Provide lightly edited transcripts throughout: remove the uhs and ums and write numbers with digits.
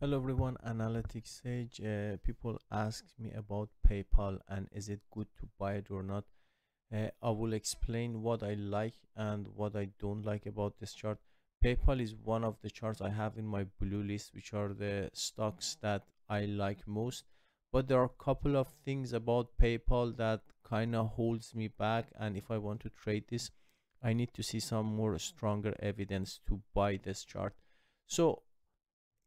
Hello everyone, Analytics Sage. People ask me about PayPal and is it good to buy it or not. I will explain what I like and what I don't like about this chart. PayPal is one of the charts I have in my blue list, which are the stocks that I like most. But there are a couple of things about PayPal that kind of holds me back, and if I want to trade this, I need to see some more stronger evidence to buy this chart. So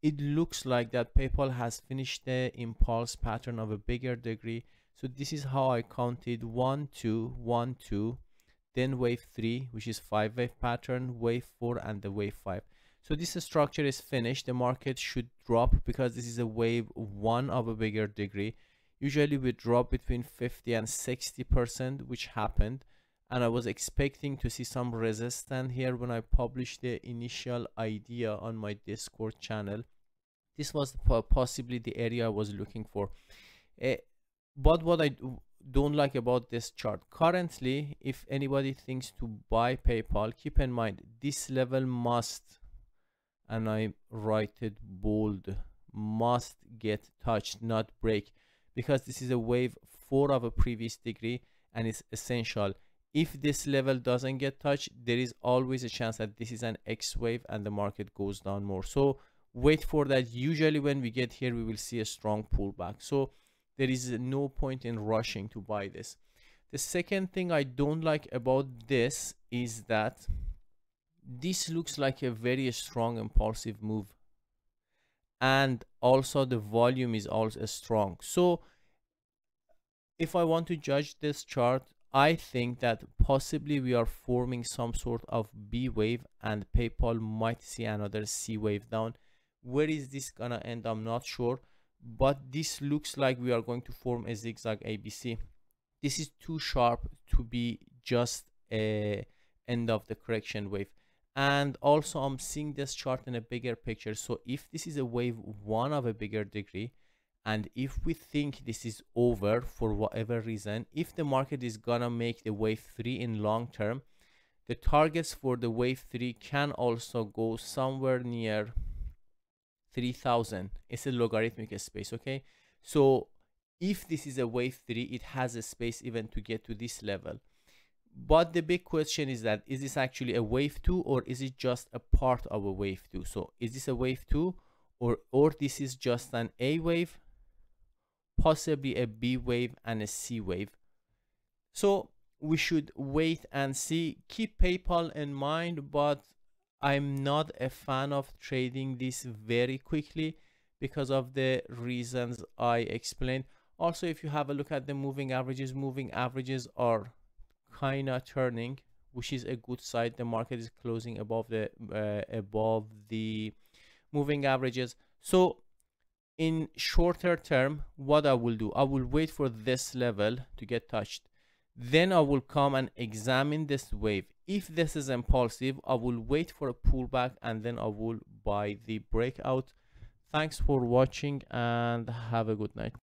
it looks like that PayPal has finished the impulse pattern of a bigger degree. So this is how I counted: 1, 2, 1, 2, then wave 3, which is 5 wave pattern, wave 4 and the wave 5. So this structure is finished. The market should drop because this is a wave 1 of a bigger degree. Usually we drop between 50% and 60%, which happened, and I was expecting to see some resistance here when I published the initial idea on my Discord channel. This was possibly the area I was looking for. But what I don't like about this chart currently, if anybody thinks to buy PayPal, keep in mind this level must, and I write it bold, must get touched, not break, because this is a wave 4 of a previous degree and it's essential. If this level doesn't get touched, there is always a chance that this is an X wave and the market goes down more. So wait for that. Usually when we get here, we will see a strong pullback. So there is no point in rushing to buy this. The second thing I don't like about this is that this looks like a very strong impulsive move, and also the volume is also strong. So if I want to judge this chart, I think that possibly we are forming some sort of B wave and PayPal might see another C wave down. Where is this gonna end? I'm not sure, but this looks like we are going to form a zigzag ABC. This is too sharp to be just a end of the correction wave, and also I'm seeing this chart in a bigger picture. So if this is a wave 1 of a bigger degree, and if we think this is over for whatever reason, if the market is gonna make the wave 3 in long term, the targets for the wave 3 can also go somewhere near 3000. It's a logarithmic space, okay? So if this is a wave 3, it has a space even to get to this level. But the big question is that, is this actually a wave 2 or is it just a part of a wave 2? So is this a wave 2 or this is just an A wave? Possibly a B wave and a C wave. So we should wait and see. Keep PayPal in mind, but I'm not a fan of trading this very quickly because of the reasons I explained. Also, if you have a look at the moving averages are kind of turning, which is a good sign. The market is closing above the moving averages. So in shorter term, what I will do, I will wait for this level to get touched, then I will come and examine this wave. If this is impulsive, I will wait for a pullback and then I will buy the breakout. Thanks for watching and have a good night.